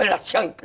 en la chancla.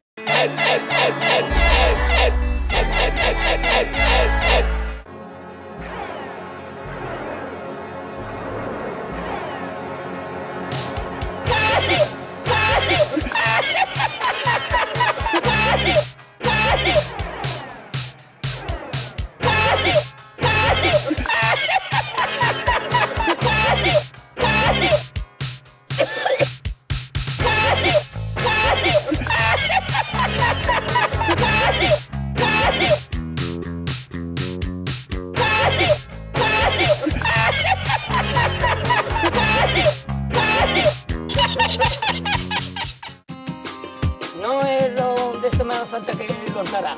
No es lo de Semana Santa que contará.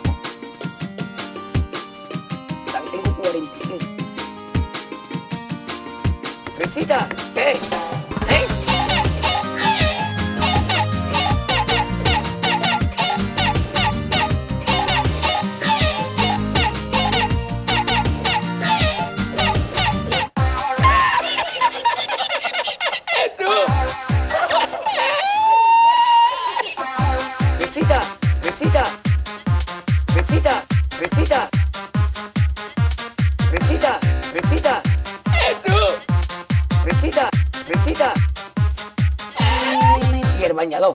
Tengo 45. Risita, ¿qué? Risita y el bañador.